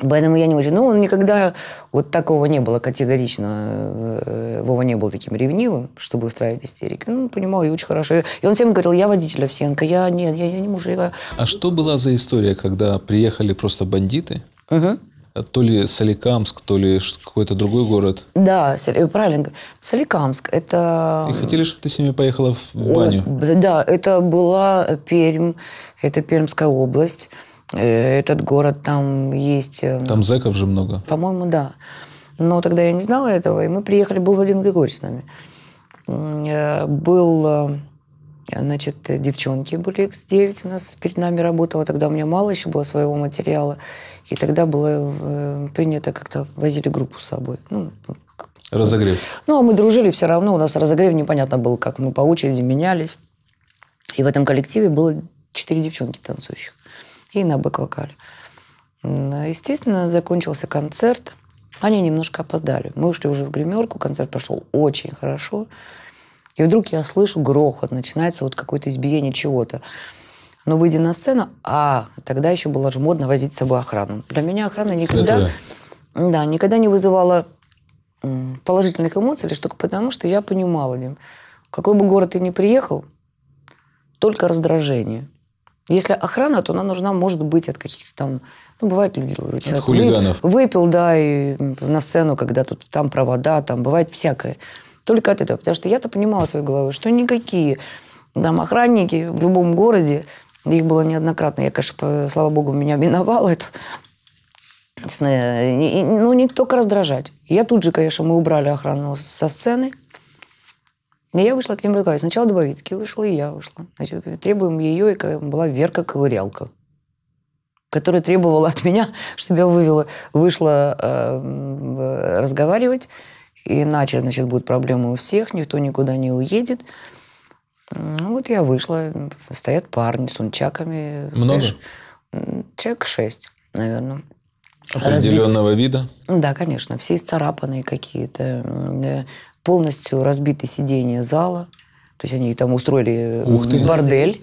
Поэтому я не очень... Ну, он никогда... Вот такого не было категорично. Вова не был таким ревнивым, чтобы устраивать истерики. Ну, понимал, и очень хорошо. И он всем говорил, я водитель Овсиенко, я нет, я, я не муж. Я... А что была за история, когда приехали просто бандиты? Угу. То ли Соликамск, то ли какой-то другой город. Да, правильно. Соликамск, это... И хотели, чтобы ты с ними поехала в баню? Да, это была Пермь, это Пермская область. Этот город, там есть... Там зэков же много. По-моему, да. Но тогда я не знала этого, и мы приехали, был Владимир Григорьевич с нами. Был, значит, девчонки были, икс девять у нас перед нами работала, тогда у меня мало еще было своего материала, и тогда было принято как-то, возили группу с собой. Ну, разогрев. Ну, а мы дружили все равно, у нас разогрев непонятно был, как мы по очереди менялись. И в этом коллективе было четыре девчонки танцующих. И на бэк-вокале. Естественно, закончился концерт. Они немножко опоздали. Мы ушли уже в гримерку, концерт пошел очень хорошо. И вдруг я слышу грохот, начинается вот какое-то избиение чего-то. Но выйдя на сцену, а тогда еще было же модно возить с собой охрану. Для меня охрана никогда, да, никогда не вызывала положительных эмоций, лишь только потому, что я понимала, в какой бы город ты ни приехал, только раздражение. Если охрана, то она нужна, может быть, от каких-то там... Ну, бывает, люди... От хулиганов. Выпил, да, и на сцену, когда тут там провода, там бывает всякое. Только от этого. Потому что я-то понимала своей головой, что никакие там охранники в любом городе, их было неоднократно. Я, конечно, слава богу, меня миновало это. Ну, не только раздражать. Я тут же, конечно, мы убрали охрану со сцены. И я вышла к ним разговаривать. Сначала Дубовицкий вышел, и я вышла. Значит, требуем ее, и была Верка Ковырялка, которая требовала от меня, чтобы я вывела, вышла э, разговаривать. Иначе, значит, будут проблемы у всех, никто никуда не уедет. Ну, вот я вышла, стоят парни с унчаками. Много? Человек шесть, наверное. Определенного разбитые. Вида? Да, конечно. Все исцарапанные какие-то... Полностью разбиты сиденья зала. То есть они там устроили бордель.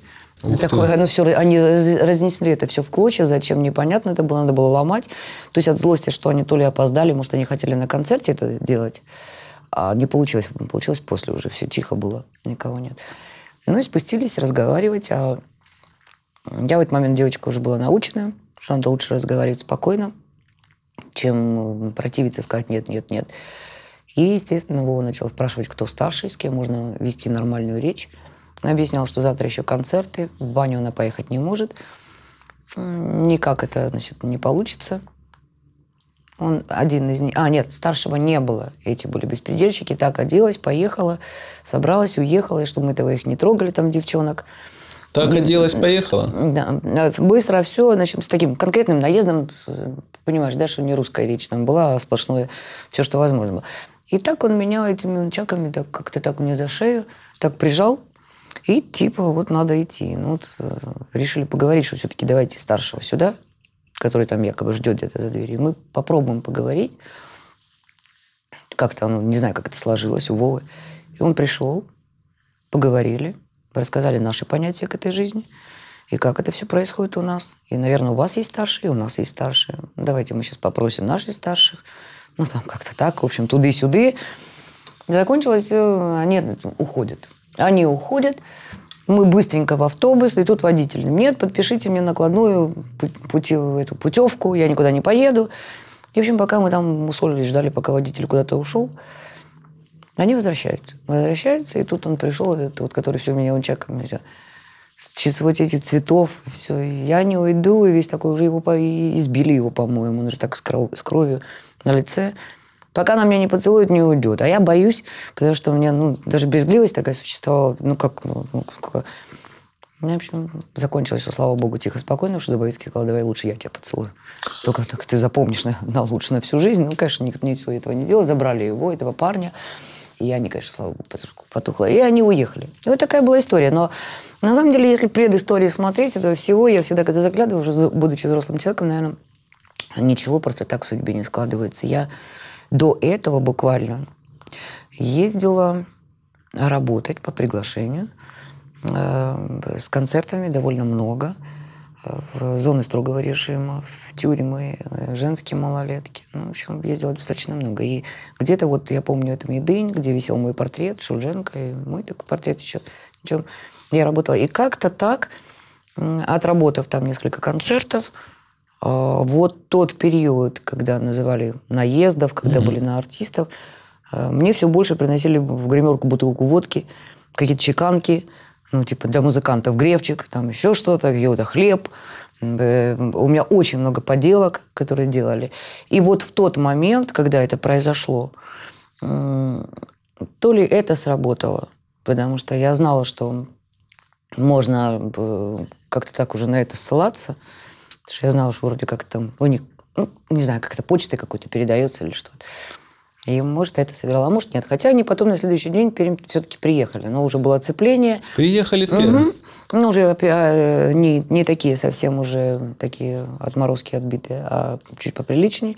Такое, ну, все, они разнесли это все в клочья. Зачем, непонятно. Это было, надо было ломать. То есть от злости, что они то ли опоздали, может, они хотели на концерте это делать. А не получилось. Получилось после уже. Все тихо было. Никого нет. Ну и спустились разговаривать. А я в этот момент, девочка уже была научена, что надо лучше разговаривать спокойно, чем противиться, сказать «нет, нет, нет». И, естественно, Вова начал спрашивать, кто старший, с кем можно вести нормальную речь. Объяснял, что завтра еще концерты, в баню она поехать не может. Никак это, значит, не получится. Он один из них... А, нет, старшего не было. Эти были беспредельщики. Так оделась, поехала, собралась, уехала, и чтобы мы этого их не трогали, там, девчонок. Так оделась, поехала? Да. Быстро все, значит, с таким конкретным наездом. Понимаешь, да, что не русская речь там была, а сплошное все, что возможно было. И так он меня этими унчаками так как-то так мне за шею, так прижал, и типа вот надо идти. Ну, вот решили поговорить, что все-таки давайте старшего сюда, который там якобы ждет где-то за дверью. Мы попробуем поговорить. Как-то, ну, не знаю, как это сложилось у Вовы. И он пришел, поговорили, рассказали наши понятия к этой жизни. И как это все происходит у нас. И, наверное, у вас есть старшие, и у нас есть старшие. Давайте мы сейчас попросим наших старших. Ну, там как-то так, в общем, туды-сюды. Закончилось, они уходят. Они уходят, Мы быстренько в автобус, и тут водитель: нет, подпишите мне накладную, пути, эту путевку, я никуда не поеду. И, в общем, пока мы там мусолили, ждали, пока водитель куда-то ушел, они возвращаются. Возвращаются, и тут он пришел, этот, вот, который все меня, он чеком, все, с вот этих цветов, все, и я не уйду, и весь такой уже его, и избили его, по-моему, он же так с кровью на лице. Пока она меня не поцелует, не уйдет. А я боюсь, потому что у меня, ну, даже брезгливость такая существовала. Ну, как... Ну, как... Ну, в общем, закончилось все, слава богу, тихо, спокойно, что Дубовицкий сказал: давай лучше я тебя поцелую. Только так ты запомнишь на, на лучше на всю жизнь. Ну, конечно, никто ничего этого не сделал. Забрали его, этого парня. И они, конечно, слава богу, потухло. И они уехали. И вот такая была история. Но на самом деле, если предысторию смотреть, этого всего, я всегда, когда заглядываю, уже будучи взрослым человеком, наверное, ничего просто так в судьбе не складывается. Я... До этого буквально ездила работать по приглашению э, с концертами довольно много, э, в зоны строгого режима, в тюрьмы, э, женские малолетки. Ну, в общем, ездила достаточно много. И где-то вот, я помню, это Медынь, где висел мой портрет, Шульженко, и мой такой портрет еще. Причем я работала. И как-то так, э, отработав там несколько концертов, вот тот период, когда называли наездов, когда mm-hmm. были на артистов, мне все больше приносили в гримерку бутылку водки, какие-то чеканки, ну, типа для музыкантов гревчик, там еще что-то, где-то хлеб. У меня очень много поделок, которые делали. И вот в тот момент, когда это произошло, то ли это сработало, потому что я знала, что можно как-то так уже на это ссылаться, потому что я знала, что вроде как там у них, ну, не знаю, как-то почтой какой-то передается или что-то. И, может, это сыграло, а может, нет. Хотя они потом на следующий день в Пермь все-таки приехали. Но уже было оцепление. Приехали в Пермь? Угу. Ну, уже а, не, не такие совсем уже такие отморозки отбитые, а чуть поприличнее.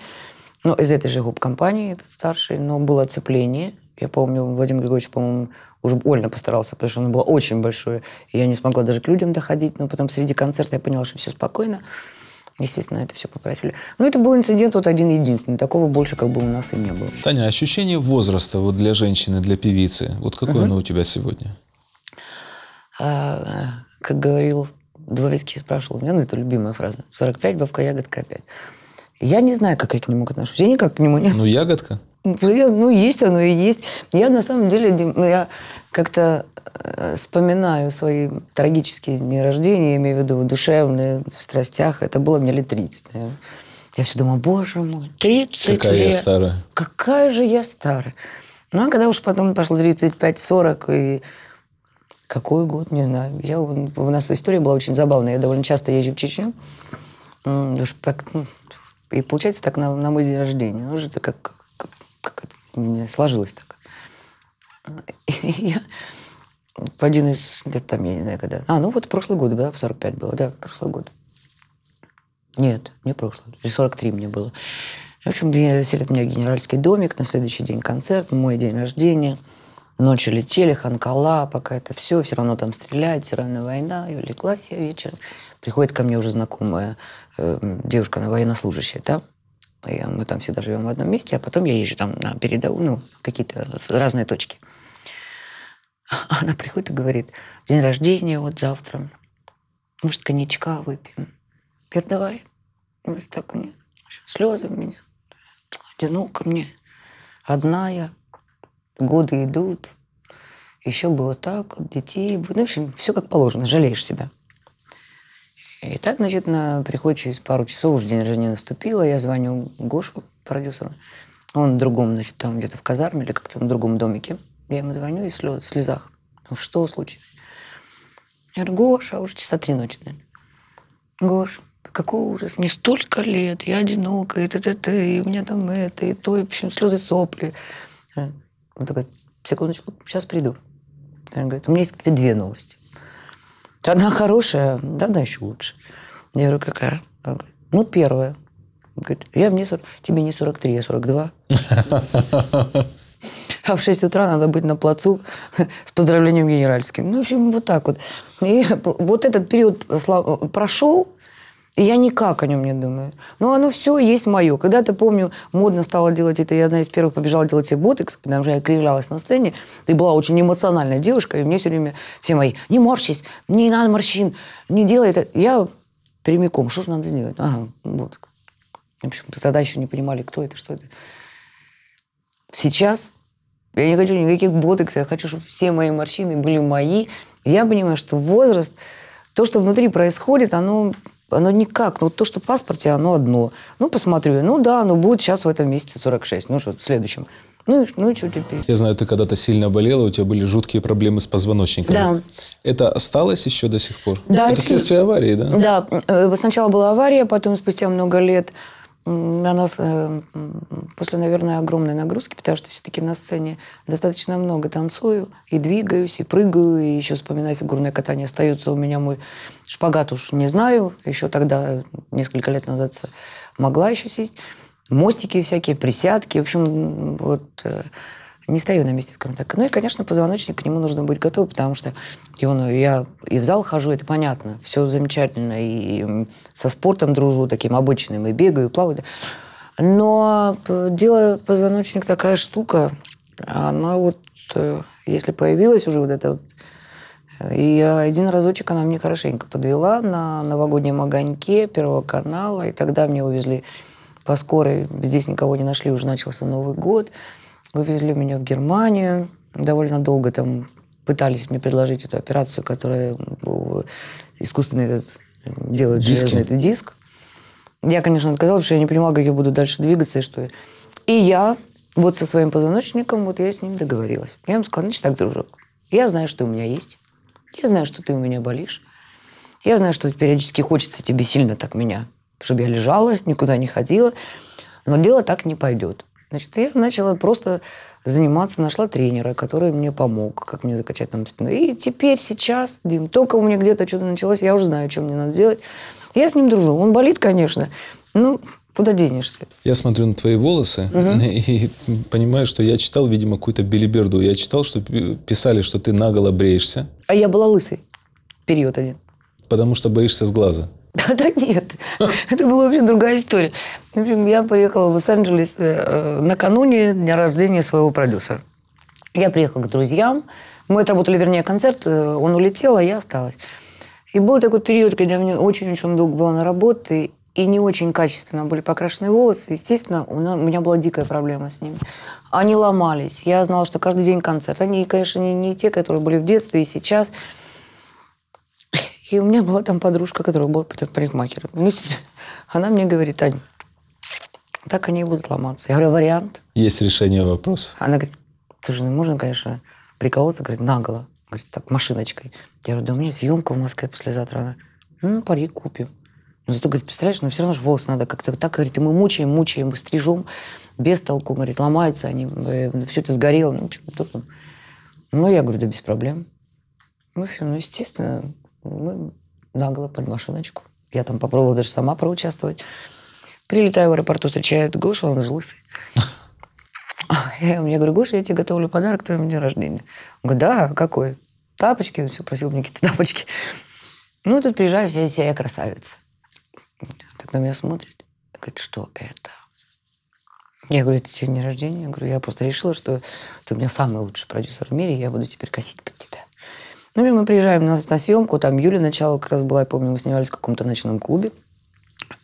Но из этой же губкомпании, этот старший. Но было оцепление. Я помню, Владимир Григорьевич, по-моему, уже больно постарался, потому что оно было очень большое. И я не смогла даже к людям доходить. Но потом среди концерта я поняла, что все спокойно. Естественно, это все поправили. Но это был инцидент вот один-единственный. Такого больше как бы у нас и не было. Таня, ощущение возраста вот для женщины, для певицы, вот какое угу. оно у тебя сегодня? А, как говорил Дубовицкий, спрашивал у меня, ну, это любимая фраза. сорок пять, бабка, ягодка опять. Я не знаю, как я к нему отношусь. Я никак к нему не... Ну, ягодка? Ну, есть оно и есть. Я на самом деле, я как-то вспоминаю свои трагические дни рождения, я имею в виду душевные, в страстях. Это было мне лет тридцать, наверное. Я все думала: боже мой, тридцать лет. Какая я старая. Какая же я старая. Ну, а когда уж потом пошло тридцать пять сорок, и какой год, не знаю. Я, у нас история была очень забавная. Я довольно часто езжу в Чечню. И получается так на, на мой день рождения. Ну, это как... Как это у меня сложилось так. И я в один из лет там, я не знаю, когда... А, ну вот прошлый год, да, в сорок пять было, да, прошлый год. Нет, не прошлый, в сорок три мне было. В общем, селят меня в генеральский домик, на следующий день концерт, мой день рождения. Ночью летели, Ханкала, пока это все, все равно там стреляют, все равно война. И улеглась я вечером. Приходит ко мне уже знакомая э, девушка, она военнослужащая, да? Мы там всегда живем в одном месте, а потом я езжу там на передовую, ну, какие-то разные точки. Она приходит и говорит: день рождения вот завтра. Может, коньячка выпьем? Пер, давай. Вот так у меня. Слезы у меня. Одиноко мне. Одна я. Годы идут. Еще было так, детей. Ну, в общем, все как положено. Жалеешь себя. И так, значит, на приходит через пару часов, уже день рождения наступило, я звоню Гошу, продюсеру. Он в другом, значит, там где-то в казарме или как-то в другом домике. Я ему звоню и в слез, в слезах. Что случилось? Я говорю: Гоша, уже часа три ночи, наверное. Гош, какой ужас, мне столько лет, я одинока, и т-т-т, и у меня там это, и то, и в общем, слезы, сопли. Он такой: секундочку, сейчас приду. Он говорит: у меня есть к тебе две новости. Одна хорошая, да, да, еще лучше. Я говорю: какая? Ну, первая. Говорит: я мне сорок... тебе не сорок три, я сорок два. А в шесть утра надо быть на плацу с поздравлением генеральским. Ну, в общем, вот так вот. И вот этот период прошел, И я никак о нем не думаю. Но оно все есть мое. Когда-то, помню, модно стало делать это. Я одна из первых побежала делать себе ботекс, потому что я кривлялась на сцене. И была очень эмоциональная девушка. И мне все время все мои: не морщись, не надо морщин, не делай это. Я прямиком: что же надо делать? Ага, ботекс. В общем, тогда еще не понимали, кто это, что это. Сейчас я не хочу никаких ботексов. Я хочу, чтобы все мои морщины были мои. Я понимаю, что возраст, то, что внутри происходит, оно... Оно никак. Ну, вот то, что в паспорте, оно одно. Ну, посмотрю. Ну, да, оно будет сейчас в этом месяце сорок шесть. Ну, что, в следующем. Ну, ну и что теперь? Я знаю, ты когда-то сильно болела, у тебя были жуткие проблемы с позвоночником. Да. Это осталось еще до сих пор? Да. Это следствие аварии, да? Да. Сначала была авария, потом спустя много лет она, после, наверное, огромной нагрузки, потому что все-таки на сцене достаточно много танцую, и двигаюсь, и прыгаю, и еще вспоминаю фигурное катание. Остается у меня мой шпагат, уж не знаю, еще тогда, несколько лет назад, могла еще сесть. Мостики всякие, присядки, в общем, вот... Не стою на месте, скажем так. Ну и, конечно, позвоночник, к нему нужно быть готовым, потому что и он, и я и в зал хожу, это понятно, все замечательно, и со спортом дружу таким обычным, и бегаю, и плаваю. Но дело позвоночник такая штука, она вот, если появилась уже вот эта вот, и один разочек она мне хорошенько подвела на новогоднем огоньке Первого канала, и тогда меня увезли по скорой, здесь никого не нашли, уже начался Новый год. Вывезли меня в Германию, довольно долго там пытались мне предложить эту операцию, которая искусственный этот, делает железный этот диск. Я, конечно, отказалась, потому что я не понимала, как я буду дальше двигаться и что. И я вот со своим позвоночником, вот я с ним договорилась. Я ему сказала: значит так, дружок, я знаю, что у меня есть, я знаю, что ты у меня болишь, я знаю, что периодически хочется тебе сильно так меня, чтобы я лежала, никуда не ходила, но дело так не пойдет. Значит, я начала просто заниматься, нашла тренера, который мне помог, как мне закачать там спину. И теперь, сейчас, Дим, только у меня где-то что-то началось, я уже знаю, что мне надо делать. Я с ним дружу. Он болит, конечно, но куда денешься? Я смотрю на твои волосы угу. и понимаю, что я читал, видимо, какую-то белиберду. Я читал, что писали, что ты наголо бреешься. А я была лысой. Период один. Потому что боишься с глаза. Да нет, это была вообще другая история. В общем, я приехала в Лос-Анджелес накануне дня рождения своего продюсера. Я приехала к друзьям. Мы отработали, вернее, концерт. Он улетел, а я осталась. И был такой период, когда мне очень-очень долго было на работе, и не очень качественно были покрашены волосы. Естественно, у меня была дикая проблема с ними. Они ломались. Я знала, что каждый день концерт. Они, конечно, не те, которые были в детстве и сейчас. И у меня была там подружка, которая была парикмахером. Она мне говорит: Тань, так они и будут ломаться. Я говорю: вариант? Есть решение вопроса. Она говорит: слушай, ну можно, конечно, приколоться, говорит, наголо. Говорит, так, машиночкой. Я говорю: да у меня съемка в Москве послезавтра. Она: ну, парик купим. Но зато, говорит, представляешь, но все равно же волосы надо как-то так, говорит, и мы мучаем, мучаем, стрижем, без толку, говорит, ломаются они, все это сгорело. Ну, что-то. Ну, я говорю: да без проблем. Ну, все, ну, естественно... Мы нагло под машиночку. Я там попробовала даже сама проучаствовать. Прилетаю в аэропорту, встречает Гоша, он же лысый. Я мне говорю: Гоша, я тебе готовлю подарок к твоему дню рождения. Он говорит: да, какой? Тапочки. Он все просил мне какие-то тапочки. Ну, тут приезжаю, вся из себя красавица. Так на меня смотрит. Говорит: что это? Я говорю: это тебе день рождения. Я говорю: я просто решила, что ты у меня самый лучший продюсер в мире, и я буду теперь косить под тебя. Ну, мы приезжаем на, на съемку, там Юля начало как раз была, я помню, мы снимались в каком-то ночном клубе,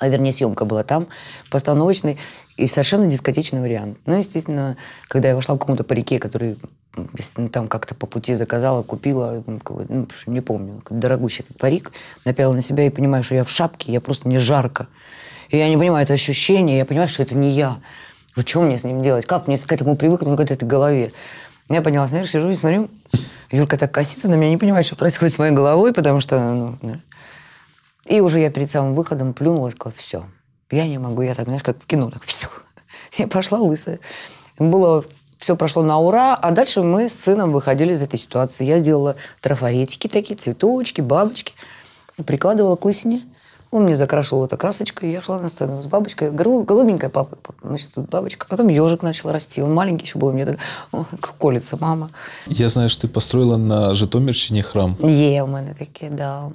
а вернее, съемка была там, постановочный, и совершенно дискотечный вариант. Ну, естественно, когда я вошла в каком-то парике, который там как-то по пути заказала, купила, ну, не помню, дорогущий этот парик, напяла на себя и понимаю, что я в шапке, я просто, мне жарко. И я не понимаю это ощущение, я понимаю, что это не я. Что мне с ним делать? Как мне к этому привыкнуть, к этой голове? Я поднялась наверх, сижу и смотрю, Юрка так косится на меня, не понимает, что происходит с моей головой, потому что... Ну, и уже я перед самым выходом плюнула и сказала: все, я не могу, я так, знаешь, как в кино, так все. Я пошла лысая. Было, все прошло на ура, а дальше мы с сыном выходили из этой ситуации. Я сделала трафаретики такие, цветочки, бабочки, прикладывала к лысине. Он мне закрашивал эту красочку, и я шла на сцену с бабочкой. Говорю: голубенькая папа, значит, тут бабочка. Потом ежик начал расти. Он маленький еще был, у меня так колется мама. Я знаю, что ты построила на Житомирщине храм. Є у меня такие, да.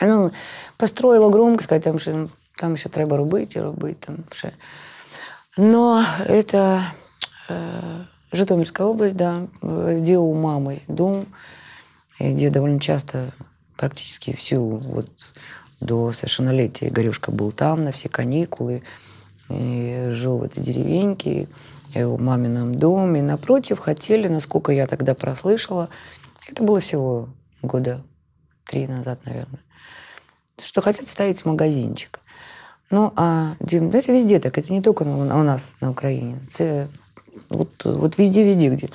Ну, построила громко, сказать, там ще, там ще треба робити, робити, там ще. Но это э, Житомирская область, да, где у мамы дом, где довольно часто, практически всю, вот до совершеннолетия Игорюшка был там, на все каникулы, и жил в этой деревеньке, в мамином доме. Напротив хотели, насколько я тогда прослышала, это было всего года три назад, наверное, что хотят ставить магазинчик. Ну, а Дим, это везде так, это не только у нас на Украине. Это вот, вот везде-везде, где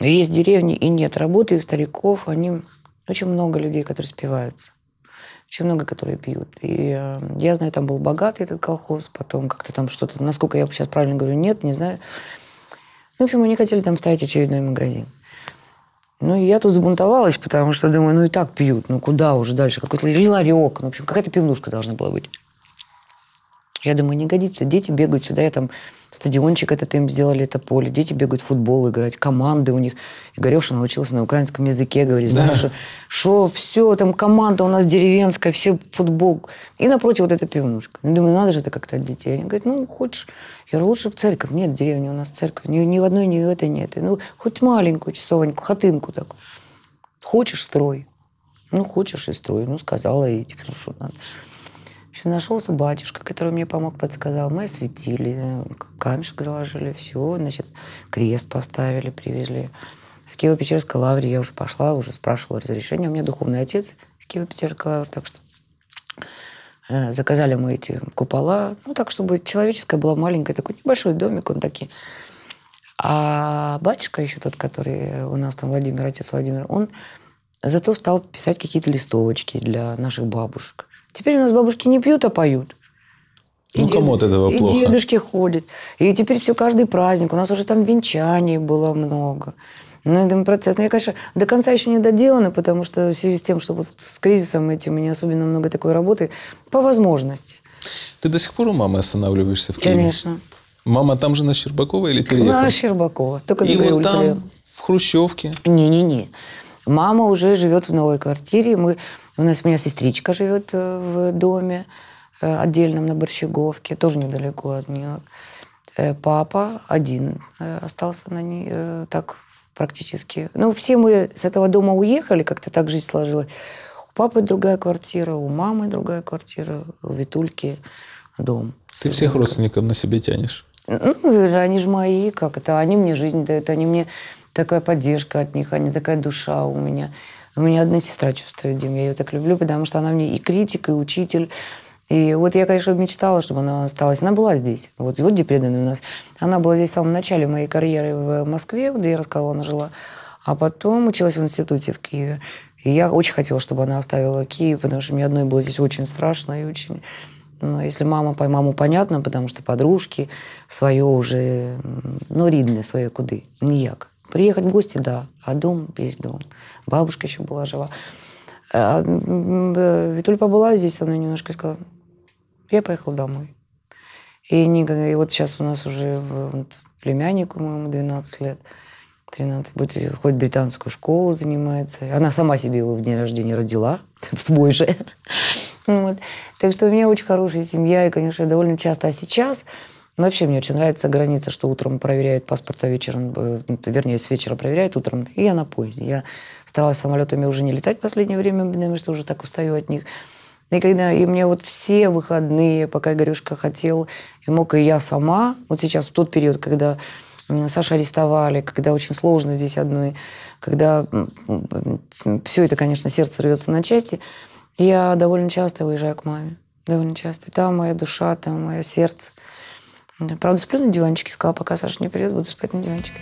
есть деревни и нет работы, и у стариков, они... Очень много людей, которые спиваются. Очень много, которые пьют. И э, я знаю, там был богатый этот колхоз, потом как-то там что-то... Насколько я сейчас правильно говорю, нет, не знаю. Ну, в общем, они хотели там ставить очередной магазин. Ну, и я тут забунтовалась, потому что думаю, ну и так пьют, ну куда уже дальше? Какой-то ларек, ну, в общем, какая-то пивнушка должна была быть. Я думаю, не годится, дети бегают сюда, я там стадиончик этот им сделали, это поле, дети бегают в футбол играть, команды у них. Игорёша научился на украинском языке говорить, знаешь, да. что все, там команда у нас деревенская, все футбол. И напротив вот эта пивнушка. Я думаю, надо же это как-то от детей. Они говорят, ну, хочешь, я говорю, лучше в церковь. Нет, в деревне у нас церковь, ни, ни в одной, ни в этой нет. Ну, хоть маленькую часовоньку, хатынку так. Хочешь, строй. Ну, хочешь и строй. Ну, сказала, и теперь что надо. Нашелся батюшка, который мне помог, подсказал. Мы осветили, камешек заложили, все, значит, крест поставили, привезли. В Киево-Печерской лавре я уже пошла, уже спрашивала разрешение. У меня духовный отец из Киево-Печерской лавры, так что э, заказали мы эти купола. Ну, так, чтобы человеческая была маленькая, такой небольшой домик, он такие. А батюшка еще тот, который у нас там, Владимир, отец Владимир, он зато стал писать какие-то листовочки для наших бабушек. Теперь у нас бабушки не пьют, а поют. И ну, кому от этого плохо? И дедушки ходят. И теперь все каждый праздник. У нас уже там венчаний было много. Ну, это процесс. Но я, конечно, до конца еще не доделана, потому что в связи с тем, что вот с кризисом этим и не особенно много такой работы, по возможности. Ты до сих пор у мамы останавливаешься в Киеве? Конечно. Мама там же на Щербакова или переехала? На Щербакова. Только на вот там, улице. В Хрущевке? Не-не-не. Мама уже живет в новой квартире. Мы... У нас у меня сестричка живет в доме отдельном на Борщеговке, тоже недалеко от нее. Папа один остался на ней, так практически. Ну, все мы с этого дома уехали, как-то так жизнь сложилась. У папы другая квартира, у мамы другая квартира, у Витульки дом. Ты всех родственников на себе тянешь? Ну, они же мои, как это, они мне жизнь дают, они мне такая поддержка от них, они такая душа у меня. У меня одна сестра чувствует, Дим, я ее так люблю, потому что она мне и критик, и учитель. И вот я, конечно, мечтала, чтобы она осталась. Она была здесь. Вот, вот где преданная у нас. Она была здесь в самом начале моей карьеры в Москве, в Деревского она жила. А потом училась в институте в Киеве. И я очень хотела, чтобы она оставила Киев, потому что мне одной было здесь очень страшно и очень... Ну, если мама, по маму понятно, потому что подружки свое уже... Ну, рідне своє куди, ніяк. Приехать в гости, да, а дом есть дом. Бабушка еще была жива. А Витуль побыла здесь со мной немножко и сказала, я поехала домой. И, не, и вот сейчас у нас уже вот, племяннику моему двенадцать лет, тринадцать, будет, хоть британскую школу занимается. Она сама себе его в день рождения родила, в свой же. Вот. Так что у меня очень хорошая семья, и, конечно, довольно часто. А сейчас... Ну, вообще, мне очень нравится граница, что утром проверяют паспорт, а вечером, вернее, с вечера проверяют утром, и я на поезде. Я старалась самолетами уже не летать в последнее время, потому что уже так устаю от них. И когда и мне вот все выходные, пока Игорюшка хотел, и мог, и я сама, вот сейчас в тот период, когда Сашу арестовали, когда очень сложно здесь одной, когда все это, конечно, сердце рвется на части, я довольно часто уезжаю к маме. Довольно часто. И там моя душа, там мое сердце. Правда, сплю на диванчике. Сказала, пока Саша не придет, буду спать на диванчике.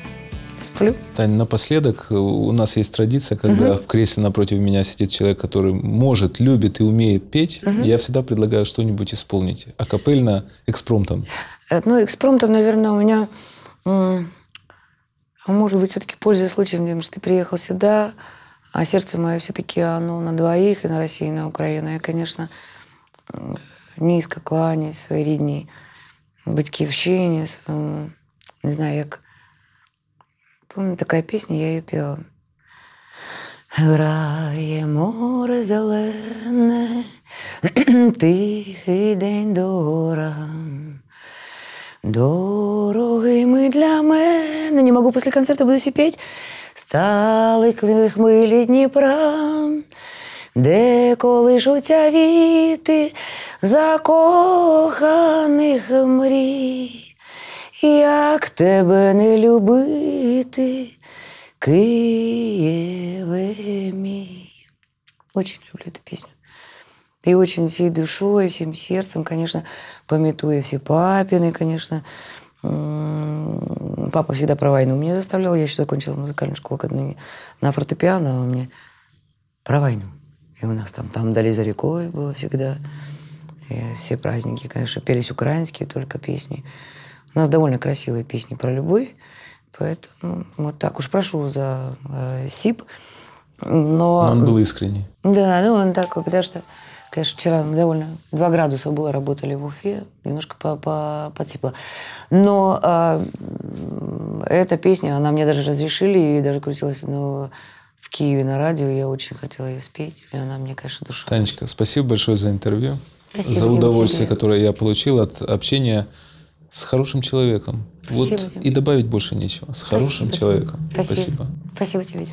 Сплю. Тань, напоследок, у нас есть традиция, когда угу. в кресле напротив меня сидит человек, который может, любит и умеет петь, угу. я всегда предлагаю что-нибудь исполнить. Акапельно, экспромтом. Ну, экспромтом, наверное, у меня... Может быть, все-таки пользуясь случаем, потому что ты приехал сюда, а сердце мое все-таки оно на двоих, и на России, и на Украину. Я, конечно, низко кланяюсь своей рідній. Батьківщині, не знаю, як... Помню, такая песня, я ее пела. Грає море зелене, тихий день дора. Дорогими для мене. Не могу, после концерта буду сипеть. Стали хмилі Дніпра, де колишуться віти закоханих мрій. Як тебе не любити, Києве мій. Очень люблю эту песню. И очень всей душой, всем сердцем, конечно, памятуя все папины, конечно. Папа всегда про войну меня заставлял. Я еще закончила музыкальную школу на фортепиано, а мне про войну. И у нас там, там дали за рекой было всегда. И все праздники, конечно, пелись украинские только песни. У нас довольно красивые песни про любовь, поэтому вот так уж прошу за э, СИП. Но... Он был искренний. Да, ну он так, потому что, конечно, вчера довольно два градуса было, работали в Уфе, немножко потепло. Но э, эта песня, она мне даже разрешили, и даже крутилась ну, в Киеве на радио, я очень хотела ее спеть, и она мне, конечно, душа. Танечка, спасибо большое за интервью, спасибо за удовольствие, тебе. Которое я получил от общения с хорошим человеком. Спасибо. Вот и добавить больше нечего. С хорошим Спасибо. Человеком. Спасибо. Спасибо, Спасибо тебе.